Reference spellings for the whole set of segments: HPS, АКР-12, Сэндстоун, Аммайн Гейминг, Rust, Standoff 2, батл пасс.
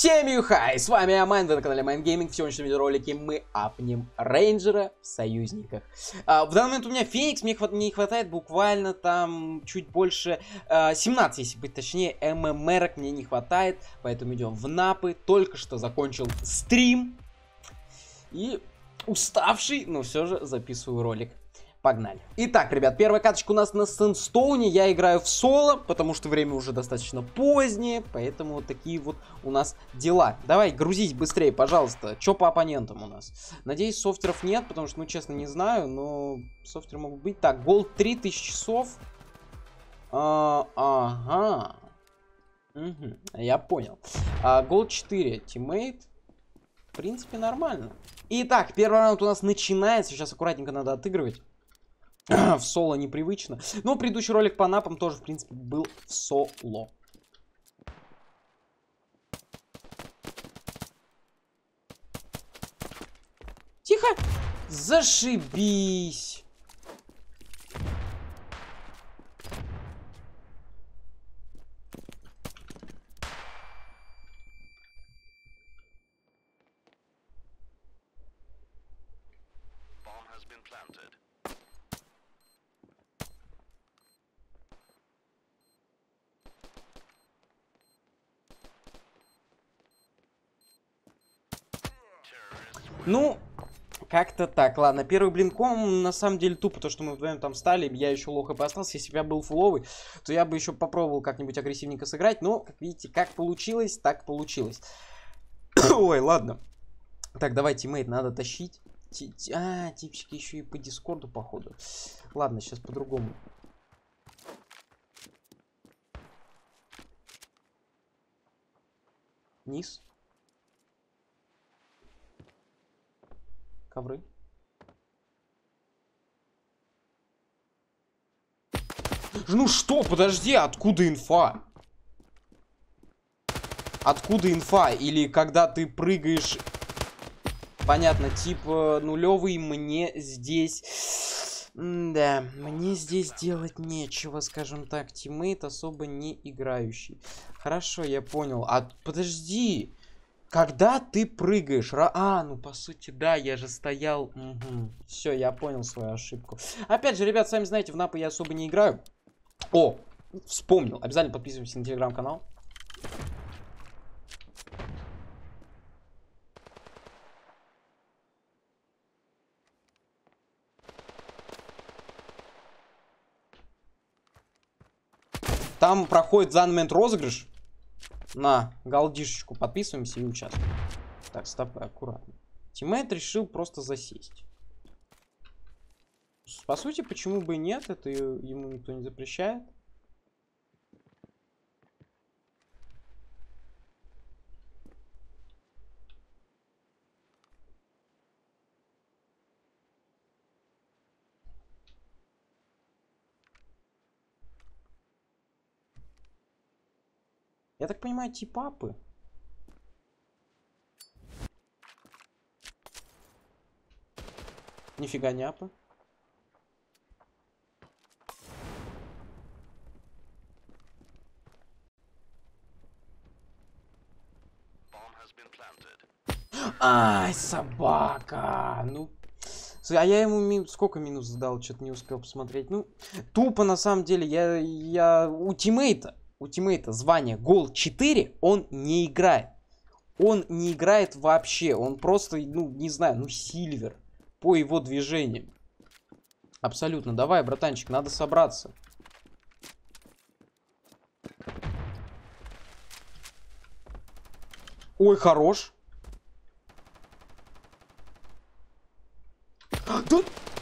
Всем юхай! С вами Аммайн, вы на канале Аммайн Гейминг. В сегодняшнем видеоролике мы апнем рейнджера в союзниках. В данный момент у меня Феникс, мне не хватает буквально там чуть больше 17, если быть точнее, ММРок мне не хватает. Поэтому идем в напы. Только что закончил стрим. И уставший, но все же записываю ролик. Погнали. Итак, ребят, первая карточка у нас на Сэндстоуне. Я играю в соло, потому что время уже достаточно позднее. Поэтому вот такие вот у нас дела. Давай, грузись быстрее, пожалуйста. Чё по оппонентам у нас? Надеюсь, софтеров нет, потому что, ну, честно, не знаю. Но софтеры могут быть. Так, голд 3000 часов. Ага. Угу, я понял. Голд 4, тиммейт. В принципе, нормально. Итак, первый раунд у нас начинается. Сейчас аккуратненько надо отыгрывать. В соло непривычно. Но предыдущий ролик по напам тоже, в принципе, был в соло. Тихо! Зашибись! Ну, как-то так. Ладно, первый блинком на самом деле тупо, то, что мы вдвоем там стали. Я еще лох и остался. Если бы я был фуловый, то я бы еще попробовал как-нибудь агрессивненько сыграть. Но, как видите, как получилось, так получилось. Ой, ладно. Так, давай, тиммейт, надо тащить. Типчики еще и по дискорду, походу. Ладно, сейчас по-другому. Низ. Ковры. Ну что, подожди, откуда инфа? Откуда инфа? Или когда ты прыгаешь... Понятно, типа нулевый, мне здесь... Да, мне здесь делать нечего, скажем так. Тиммейт особо не играющий. Хорошо, я понял. Подожди... Когда ты прыгаешь... ну, по сути, да, я же стоял... Угу. Все, я понял свою ошибку. Опять же, ребят, сами знаете, в напы я особо не играю. О, вспомнил. Обязательно подписывайтесь на телеграм-канал. Там проходит в данный момент розыгрыш. На голдишечку подписываемся и участвуем. Так, стоп, аккуратно. Тиммейт решил просто засесть. По сути, почему бы и нет, это ему никто не запрещает. Я так понимаю, типа апы. Нифига не апы. Ай, собака! Ну... А я ему сколько минус задал, что-то не успел посмотреть. Ну, тупо на самом деле, я у тиммейта. У тиммейта звание Gold 4 он не играет. Он не играет вообще. Он просто, ну, не знаю, ну, Сильвер. По его движениям. Абсолютно. Давай, братанчик, надо собраться. Ой, хорош. Да,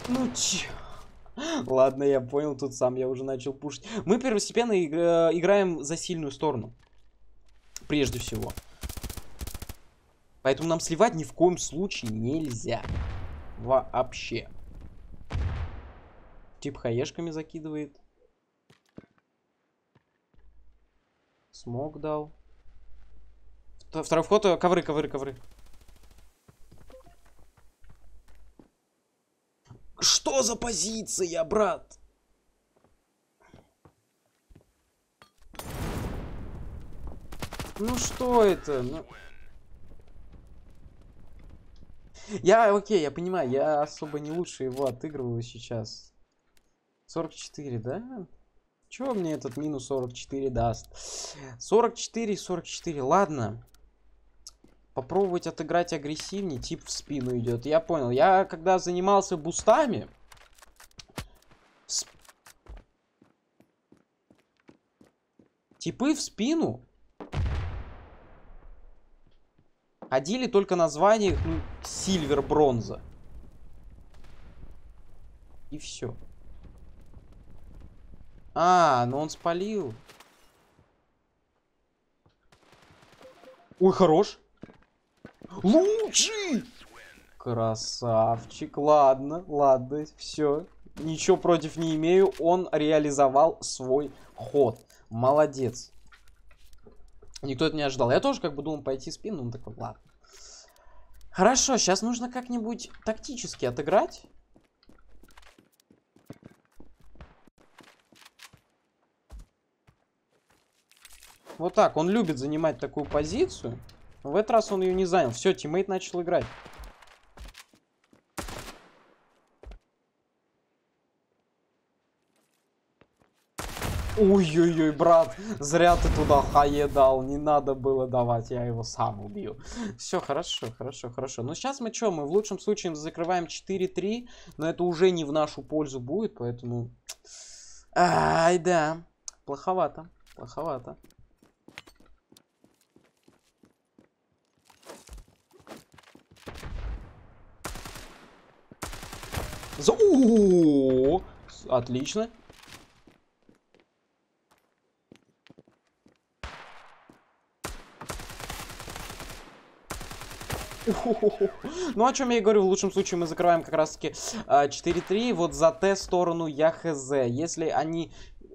ну, тихо. Ладно, я понял, тут сам я уже начал пушить. Мы первостепенно играем за сильную сторону. Прежде всего. Поэтому нам сливать ни в коем случае нельзя. Вообще. Тип хаешками закидывает. Смог дал. Второй вход. Ковры, ковры, ковры. Что за позиция, брат? Ну что это? Ну... Я, окей, я понимаю, я особо не лучше его отыгрываю сейчас. 44, да? Чего мне этот минус 44 даст? 44, 44, ладно. Попробовать отыграть агрессивнее, тип в спину идет. Я понял, я когда занимался бустами... Типы в спину ходили только на званиях, ну, сильвер, бронза. И все. А, ну он спалил. Ой, хорош. Лучи! Красавчик, ладно, ладно, все. Ничего против не имею, он реализовал свой ход. Молодец. Никто это не ожидал. Я тоже как бы думал пойти в спину, но такой, ладно. Хорошо, сейчас нужно как-нибудь тактически отыграть. Вот так, он любит занимать такую позицию. В этот раз он ее не занял. Все, тиммейт начал играть. Ой-ой-ой, брат, зря ты туда хае дал, не надо было давать, я его сам убью. Все, хорошо, хорошо, хорошо. Но сейчас мы что, мы в лучшем случае закрываем 4-3, но это уже не в нашу пользу будет, поэтому... Ай, да, плоховато, плоховато. О-о-о-о! Отлично. Ну, о чем я и говорю, в лучшем случае мы закрываем как раз-таки 4-3. Вот за Т-сторону я хз. Если они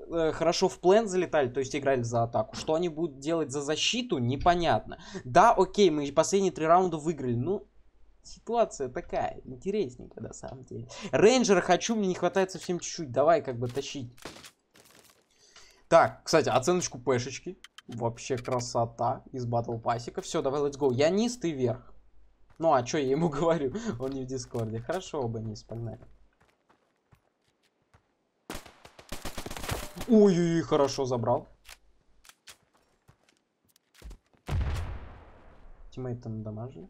хорошо в плент залетали, то есть играли за атаку, что они будут делать за защиту, непонятно. Да, окей, мы последние 3 раунда выиграли, ну... Ситуация такая, интересненькая на самом деле. Рейнджера хочу, мне не хватает совсем чуть-чуть. Давай как бы тащить. Так, кстати, оценочку пешечки. Вообще красота из батл пасика. Все, давай, let's go. Янис, ты вверх. Ну а что я ему говорю? Он не в дискорде. Хорошо, оба не спальняли. Ой-ой-ой, хорошо забрал. Тиммейт там надамажили.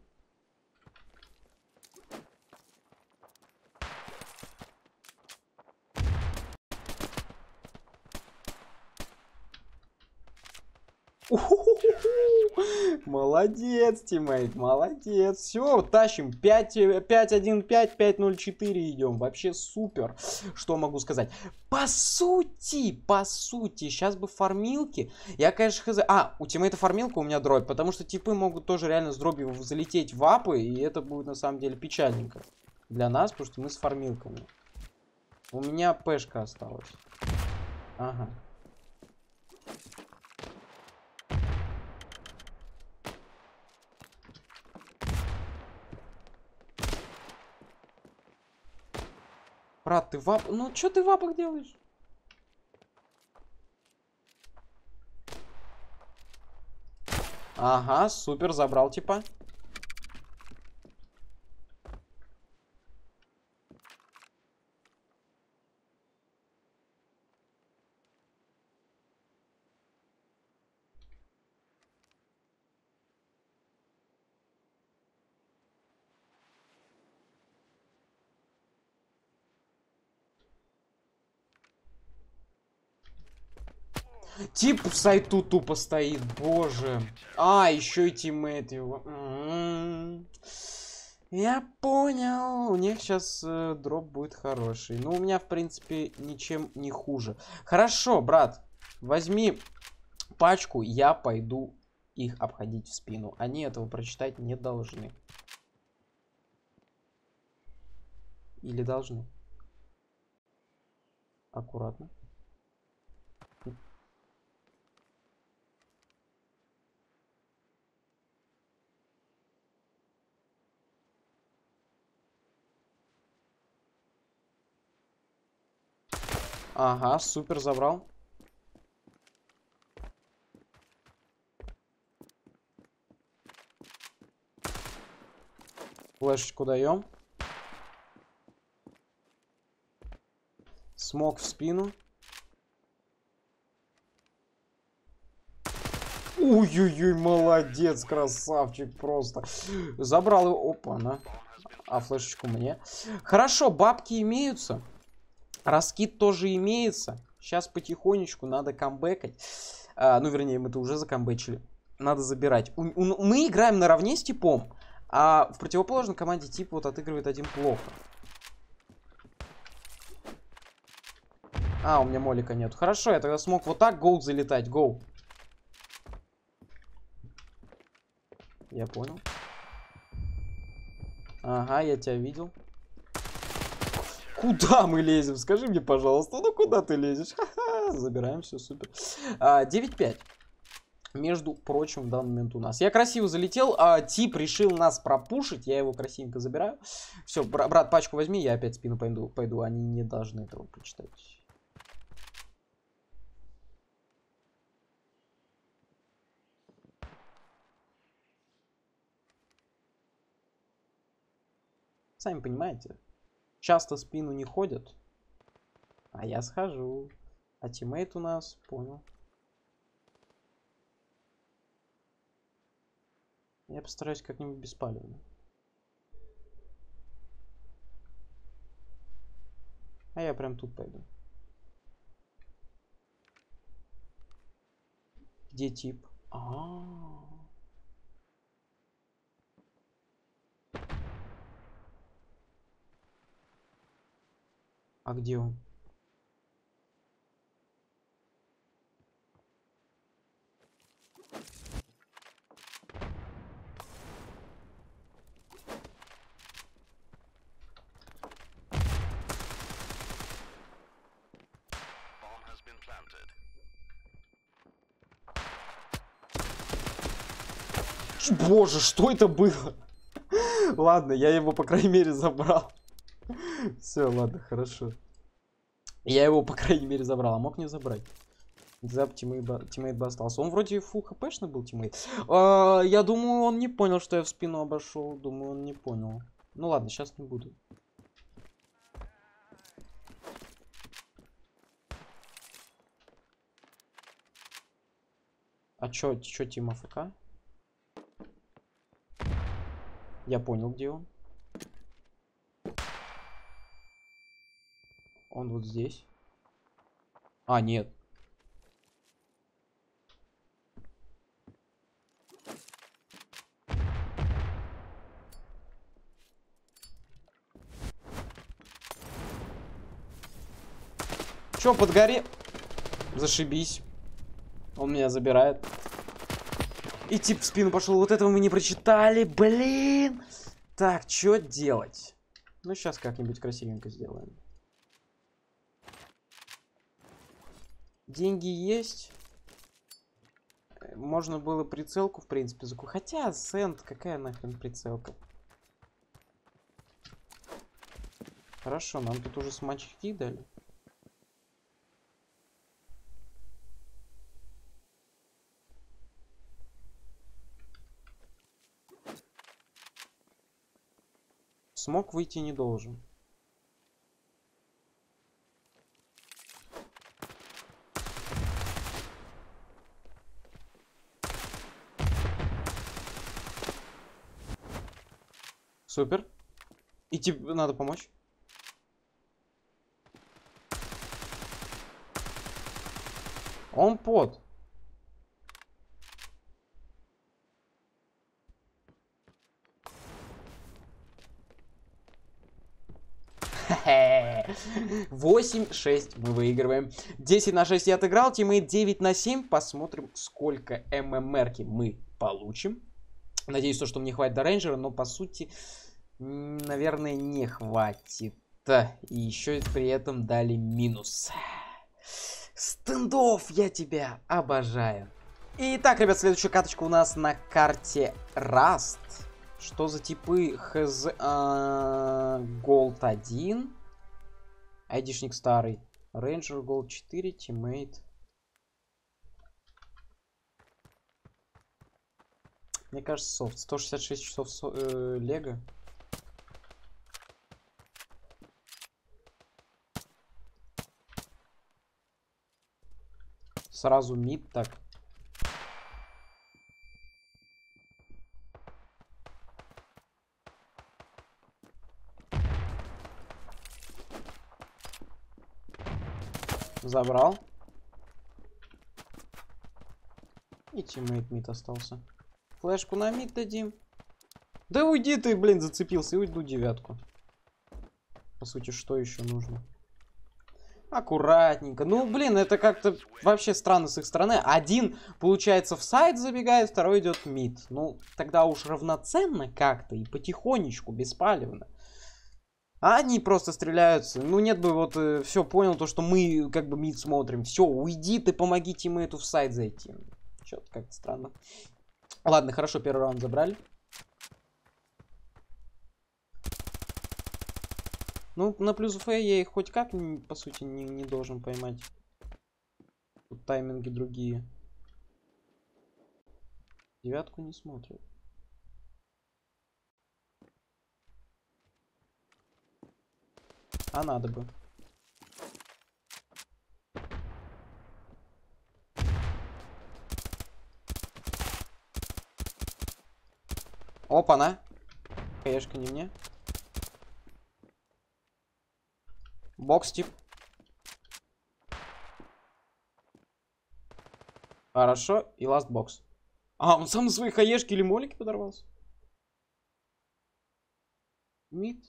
Молодец, тиммейт, молодец. Все, тащим. 5-1-5, 5-0-4 идем. Вообще супер. Что могу сказать? По сути, сейчас бы фармилки. Я, конечно, хз. А, у тиммейта фармилка, у меня дробь. Потому что типы могут тоже реально с дробью залететь в апы. И это будет на самом деле печальненько для нас, потому что мы с фармилками. У меня пешка осталась. Ага. Брат, ты вап... Ну, что ты вапок делаешь? Ага, супер, забрал типа. Тип в сайту тупо стоит, боже. А, еще и тиммейт его. Я понял. У них сейчас дроп будет хороший. Ну, у меня, в принципе, ничем не хуже. Хорошо, брат. Возьми пачку, я пойду их обходить в спину. Они этого прочитать не должны. Или должны? Аккуратно. Ага, супер, забрал. Флешечку даем. Смог в спину. Ой-ой-ой, молодец, красавчик просто. Забрал его. Опа, на. А флешечку мне. Хорошо, бабки имеются. Раскид тоже имеется. Сейчас потихонечку надо камбэкать. Ну, вернее, мы-то уже закамбэчили. Надо забирать. Мы играем наравне с типом. А в противоположной команде тип вот отыгрывает один плохо. А, у меня молика нет. Хорошо, я тогда смог вот так гоу залетать. Гоу. Я понял. Ага, я тебя видел. Куда мы лезем? Скажи мне, пожалуйста. Ну, куда ты лезешь? Ха-ха, забираем, все супер. 9-5. Между прочим, в данный момент у нас. Я красиво залетел, а тип решил нас пропушить. Я его красивенько забираю. Все, брат, пачку возьми, я опять спину пойду. Они не должны этого прочитать. Сами понимаете. Часто спину не ходят. А я схожу. А тиммейт у нас, понял. Я постараюсь как-нибудь беспалевно. А я прям тут пойду. Где тип? А где он? Боже, что это было? Ладно, я его, по крайней мере, забрал. Все, ладно, хорошо. Я его, по крайней мере, забрал, а мог не забрать. Зап, тиммейт бы остался. Он вроде фул хпшный был, тиммейт. Я думаю, он не понял, что я в спину обошел. Думаю, он не понял. Ну ладно, сейчас не буду. А чё тим АФК? Я понял, где он. Он вот здесь. А, нет. Чё, подгори? Зашибись. Он меня забирает. И тип в спину пошел. Вот этого мы не прочитали. Блин. Так, чё делать? Ну, сейчас как-нибудь красивенько сделаем. Деньги есть. Можно было прицелку, в принципе, закупить. Хотя, Сэнд, какая нахрен прицелка? Хорошо, нам тут уже смачки дали. Смог выйти не должен. Супер. И тебе надо помочь. Он под. Хе-хе. 8-6 мы выигрываем. 10 на 6 я отыграл. Тиммейт 9 на 7. Посмотрим, сколько ММРки мы получим. Надеюсь, то, что мне хватит до рейнджера, но по сути, наверное, не хватит. И еще при этом дали минус. Standoff, я тебя обожаю. Итак, ребят, следующая карточка у нас на карте Rust. Что за типы? Хз... Gold 1. Айдишник старый. Рейнджер Gold 4, тиммейт. Мне кажется, софт. 166 часов лего. Сразу мид так. Забрал. И тиммейт мид остался. Флешку на мид дадим. Да уйди ты, блин, зацепился. И уйду девятку. По сути, что еще нужно? Аккуратненько. Ну, блин, это как-то вообще странно с их стороны. Один, получается, в сайт забегает, второй идет мид. Ну, тогда уж равноценно как-то и потихонечку, беспалевно. А они просто стреляются. Ну, нет бы вот все понял, то, что мы как бы мид смотрим. Все, уйди ты, помоги тиммейту в сайт зайти. Что-то как-то странно. Ладно, хорошо, первый раунд забрали. Ну, на плюс Ф я их хоть как, по сути, не должен поймать. Тут тайминги другие. Девятку не смотрят. А надо бы. Опа-на. Конечно, не мне. Бокс тип. Хорошо. И ласт бокс. А, он сам на свои хаешки или молики подорвался? Мид.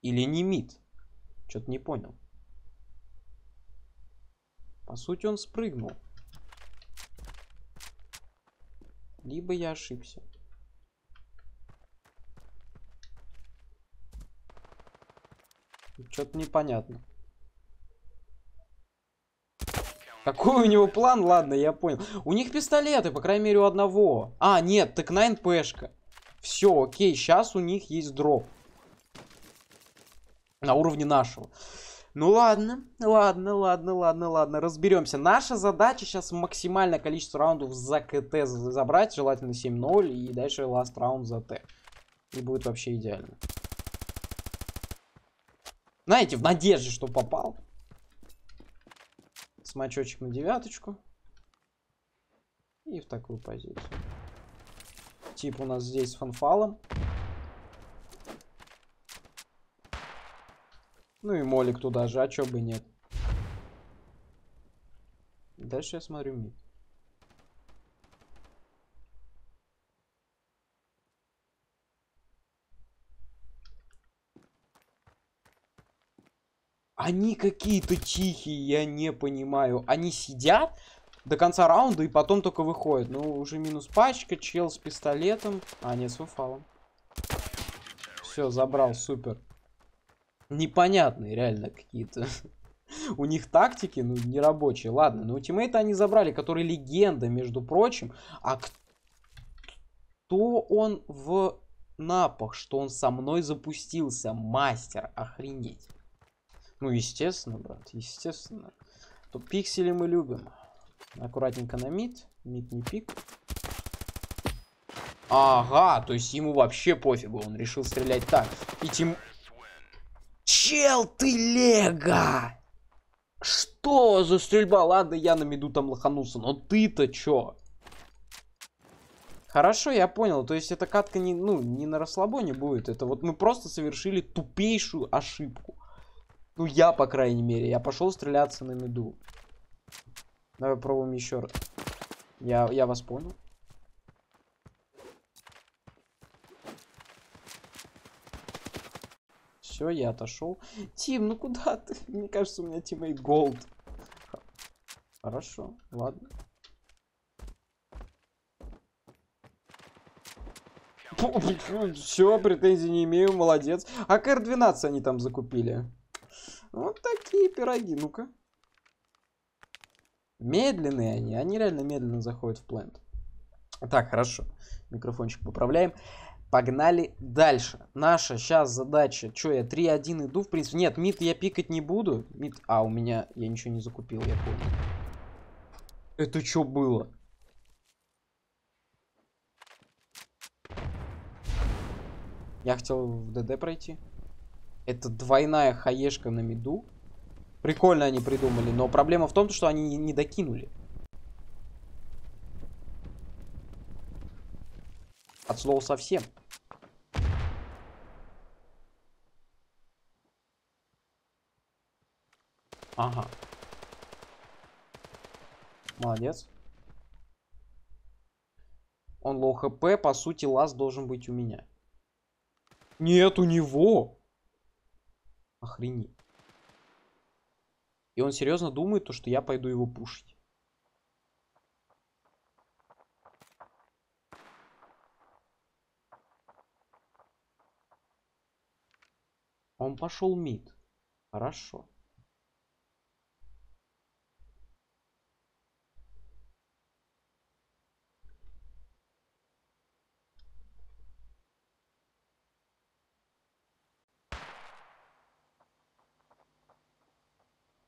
Или не мид? Что-то не понял. По сути, он спрыгнул. Либо я ошибся. Что-то непонятно. Какой у него план? Ладно, я понял. У них пистолеты, по крайней мере, у одного. А, нет, так 9P-шка. Все, окей, сейчас у них есть дроп. На уровне нашего. Ну ладно, ладно. Разберемся. Наша задача сейчас максимальное количество раундов за КТ забрать. Желательно 7-0. И дальше ласт раунд за Т. И будет вообще идеально. Знаете, в надежде, что попал. Смачочек на девяточку. И в такую позицию. Тип у нас здесь с фанфалом. Ну и молик туда же, а чё бы нет. Дальше я смотрю мид. Они какие-то тихие, я не понимаю. Они сидят до конца раунда и потом только выходят. Ну, уже минус пачка, чел с пистолетом. А, нет, с фуфалом. Все, забрал, супер. Непонятные реально какие-то. У них тактики, ну, не рабочие. Ладно, но тиммейта они забрали, который легенда, между прочим. А кто он в напах, что он со мной запустился? Мастер, охренеть. Ну, естественно, брат, естественно. То пиксели мы любим. Аккуратненько на мид. Мид не пик. Ага, то есть ему вообще пофигу, он решил стрелять так. И тим... Чел, ты лего! Что за стрельба? Ладно, я на миду там лоханулся, но ты-то чё? Хорошо, я понял. То есть эта катка не, ну, не на расслабоне будет. Это вот мы просто совершили тупейшую ошибку. Ну, я, по крайней мере. Я пошел стреляться на миду. Давай пробуем еще раз. Я вас понял. Все, я отошел. Тим, ну куда ты? Мне кажется, у меня тиммейт голд. Хорошо, ладно. Все, претензий не имею, молодец. АКР-12 они там закупили. Вот такие пироги, ну-ка. Медленные они. Они реально медленно заходят в плент. Так, хорошо. Микрофончик поправляем. Погнали дальше. Наша сейчас задача. Че, я 3-1 иду, в принципе. Нет, мид я пикать не буду. Мид... А, у меня... Я ничего не закупил, я понял. Это что было? Я хотел в ДД пройти. Это двойная хаешка на миду. Прикольно они придумали, но проблема в том, что они не докинули. От слова совсем. Ага. Молодец. Он лоу хп, по сути, лаз должен быть у меня. Нет, у него! Охренеть. И он серьезно думает, то, что я пойду его пушить. Он пошел мид. Хорошо.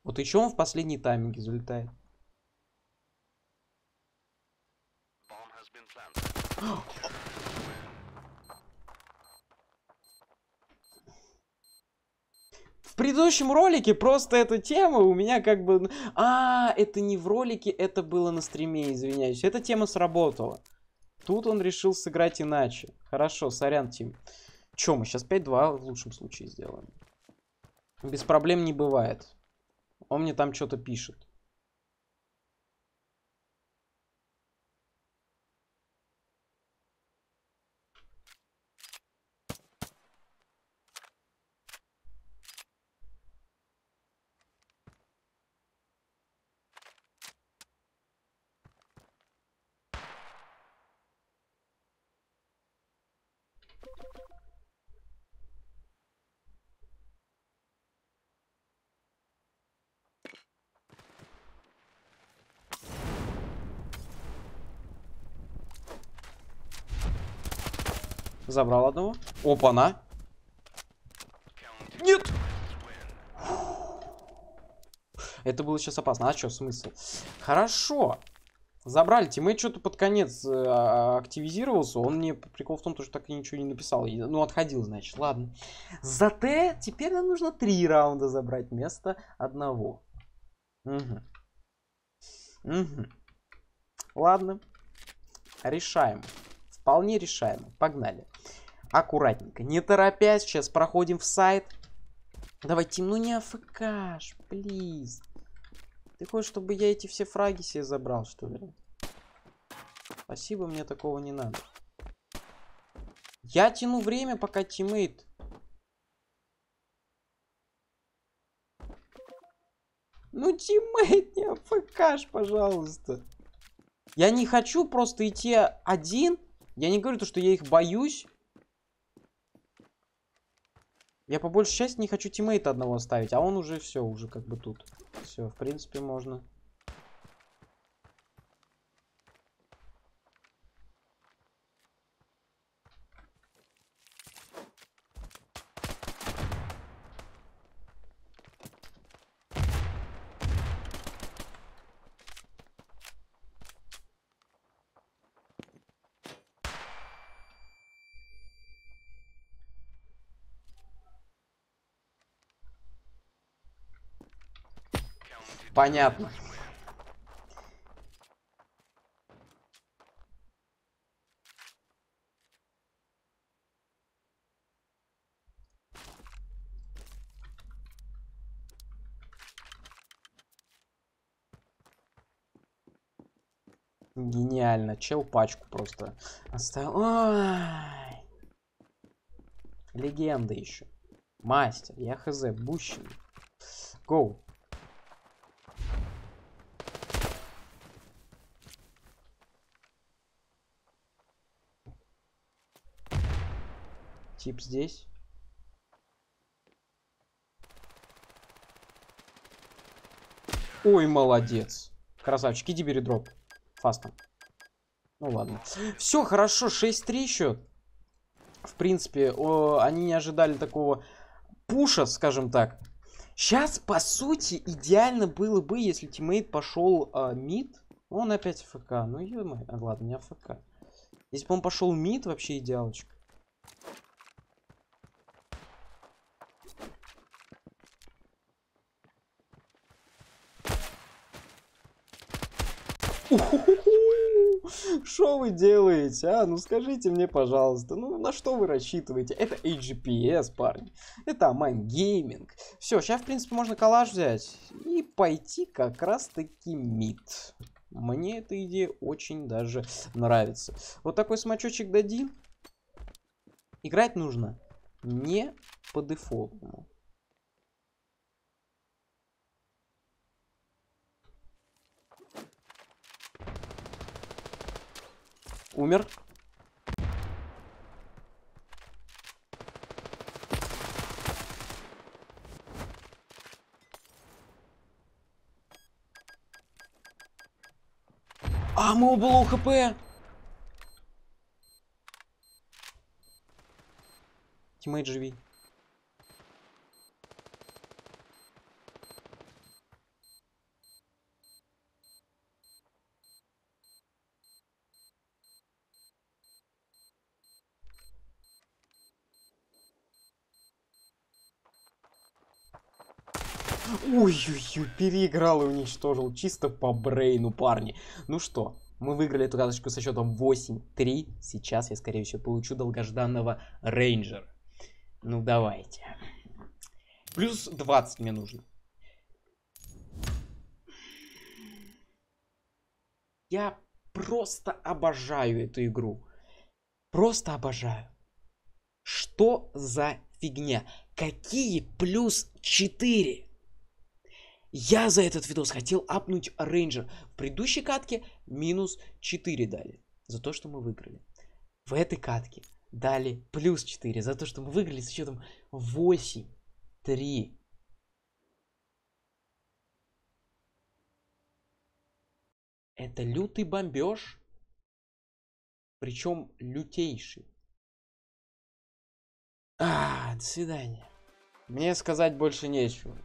Вот еще он в последний тайминг залетает. В предыдущем ролике просто эта тема у меня как бы... А, это не в ролике, это было на стриме, извиняюсь. Эта тема сработала. Тут он решил сыграть иначе. Хорошо, сорян, Тим. Че, мы сейчас 5-2 в лучшем случае сделаем. Без проблем не бывает. Он мне там что-то пишет. Забрал одного. Опа-на. Нет! Это было сейчас опасно. А что, смысл? Хорошо. Забрали. Тиммейт что-то под конец активизировался. Он мне... Прикол в том, что так и ничего не написал. Ну, отходил, значит. Ладно. Зато теперь нам нужно 3 раунда забрать вместо 1. Угу. Угу. Ладно. Решаем. Вполне решаемо. Погнали. Аккуратненько. Не торопясь. Сейчас проходим в сайт. Давай, Тим, ну не афкаш, плиз. Ты хочешь, чтобы я эти все фраги себе забрал, что ли? Спасибо, мне такого не надо. Я тяну время, пока тиммейт. Ну, тиммейт, не афкаш, пожалуйста. Я не хочу просто идти один. Я не говорю то, что я их боюсь. Я по большей части не хочу тиммейта одного оставить, а он уже все, уже как бы тут. Все, в принципе, можно. Понятно. Гениально. Чел пачку просто оставил. Ой. Легенда еще. Мастер. Я хз. Бущин. Гоу. Тип здесь. Ой, молодец. Красавчик, иди бери дроп. Фастом. Ну ладно. Все, хорошо, 6-3 счет. В принципе, они не ожидали такого пуша, скажем так. Сейчас, по сути, идеально было бы, если тиммейт пошел мид. Он опять АФК. Ну, е-мое. Ладно, не АФК. Если бы он пошел мид, вообще идеалочка. Что вы делаете, а? Ну скажите мне, пожалуйста, ну на что вы рассчитываете? Это HPS, парни. Это Аммайн Гейминг. Все, сейчас, в принципе, можно коллаж взять и пойти как раз-таки мид. Мне эта идея очень даже нравится. Вот такой смачочек дадим. Играть нужно не по дефолтному. Умер. А, мы оба лоу хп. Тиммейт, живи. Ой-ой-ой, переиграл и уничтожил. Чисто по брейну, парни. Ну что, мы выиграли эту карточку со счетом 8-3. Сейчас я, скорее всего, получу долгожданного рейнджера. Ну, давайте. Плюс 20 мне нужно. Я просто обожаю эту игру. Просто обожаю. Что за фигня? Какие плюс 4? Я за этот видос хотел апнуть рейнджер. В предыдущей катке минус 4 дали за то, что мы выиграли. В этой катке дали плюс 4 за то, что мы выиграли с счетом 8-3. Это лютый бомбеж. Причем лютейший. А, до свидания. Мне сказать больше нечего.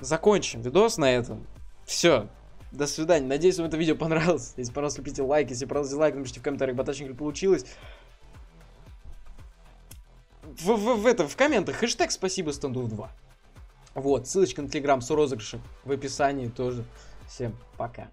Закончим видос на этом. Все. До свидания. Надеюсь, вам это видео понравилось. Если понравилось, лепите лайк. Если понравилось, дизлайк, напишите в комментариях, батачник ли получилось. В комментах хэштег спасибо Standoff 2. Вот, ссылочка на телеграм с розыгрышем в описании тоже. Всем пока.